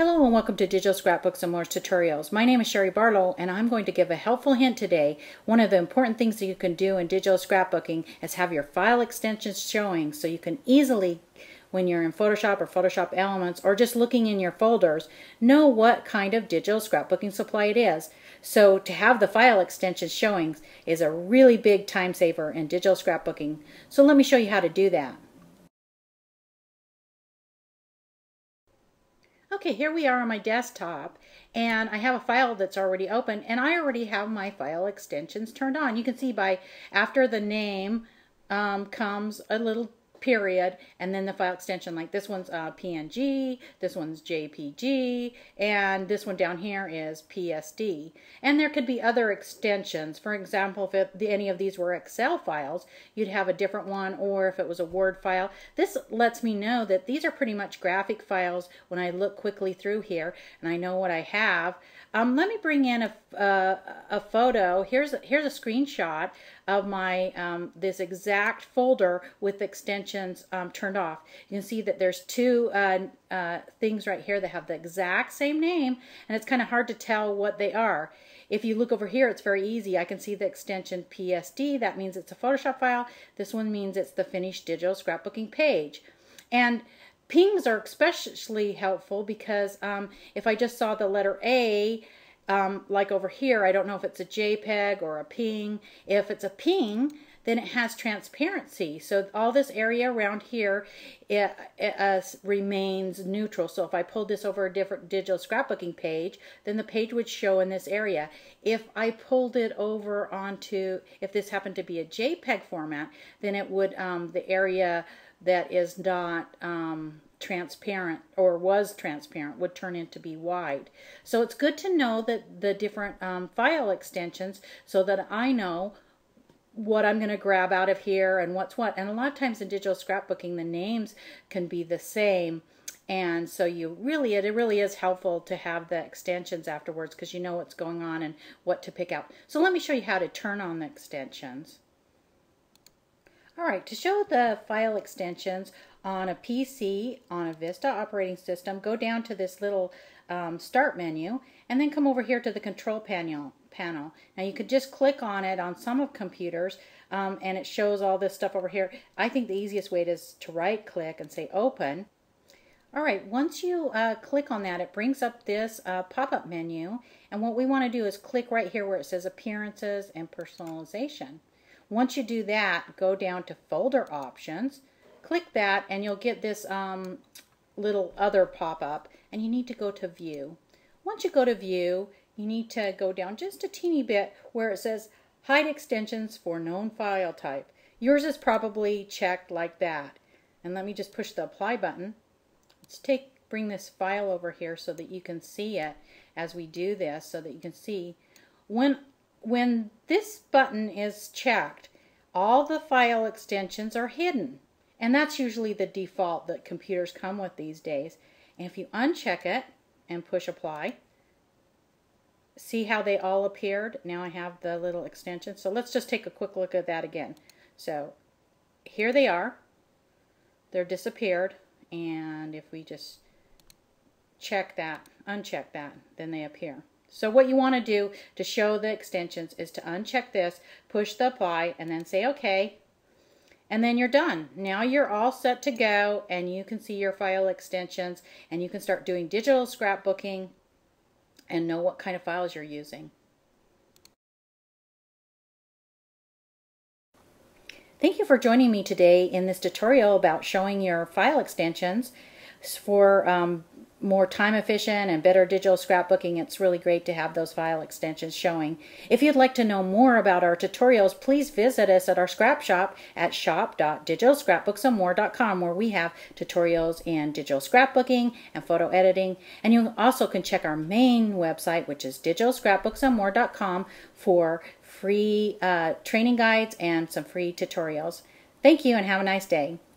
Hello and welcome to Digital Scrapbooks and More tutorials. My name is Sherry Barlow and I'm going to give a helpful hint today. One of the important things that you can do in digital scrapbooking is have your file extensions showing so you can easily, when you're in Photoshop or Photoshop Elements or just looking in your folders, know what kind of digital scrapbooking supply it is. So to have the file extensions showing is a really big time saver in digital scrapbooking. So let me show you how to do that. Okay, here we are on my desktop and I have a file that's already open and I already have my file extensions turned on. You can see by after the name comes a little period and then the file extension, like this one's PNG, this one's JPG, and this one down here is PSD. And there could be other extensions. For example, if any of these were Excel files, you'd have a different one, or if it was a Word file. This lets me know that these are pretty much graphic files when I look quickly through here and I know what I have. Let me bring in a photo. Here's a screenshot of my this exact folder with extensions turned off. You can see that there's two things right here that have the exact same name, and it's kind of hard to tell what they are. If you look over here, it's very easy. I can see the extension PSD. That means it's a Photoshop file. This one means it's the finished digital scrapbooking page. And pings are especially helpful because if I just saw the letter A, like over here, I don't know if it's a JPEG or a ping. If it's a ping, then it has transparency. So all this area around here it remains neutral. So if I pulled this over a different digital scrapbooking page, then the page would show in this area. If I pulled it over onto, if this happened to be a JPEG format, then it would, the area that is not transparent or was transparent would turn into be wide. So it's good to know that the different file extensions so that I know what I'm going to grab out of here and what's what. And a lot of times in digital scrapbooking, the names can be the same. And so you really, it really is helpful to have the extensions afterwards because you know what's going on and what to pick out. So let me show you how to turn on the extensions. All right, to show the file extensions on a PC, on a Vista operating system, go down to this little start menu and then come over here to the control panel. Now you could just click on it on some of computers and it shows all this stuff over here. I think the easiest way is to right click and say open. All right, once you click on that, it brings up this pop-up menu, and what we want to do is click right here where it says appearances and personalization. Once you do that, go down to folder options, click that, and you'll get this little other pop-up, and you need to go to view. Once you go to view, you need to go down just a teeny bit where it says hide extensions for known file type. Yours is probably checked like that. And let me just push the apply button. Let's bring this file over here so that you can see it as we do this, so that you can see when this button is checked, all the file extensions are hidden. And that's usually the default that computers come with these days. And if you uncheck it and push apply, see how they all appeared? Now I have the little extension. So let's just take a quick look at that again. So here they are. They're disappeared. And if we just check that, uncheck that, then they appear. So what you want to do to show the extensions is to uncheck this, push the apply, and then say OK. And then you're done. Now you're all set to go, and you can see your file extensions, and you can start doing digital scrapbooking and know what kind of files you're using. Thank you for joining me today in this tutorial about showing your file extensions for more time efficient and better digital scrapbooking. It's really great to have those file extensions showing. If you'd like to know more about our tutorials, please visit us at our scrap shop at shop.digitalscrapbooksandmore.com, where we have tutorials in digital scrapbooking and photo editing. And you also can check our main website, which is digitalscrapbooksandmore.com, for free training guides and some free tutorials. Thank you and have a nice day.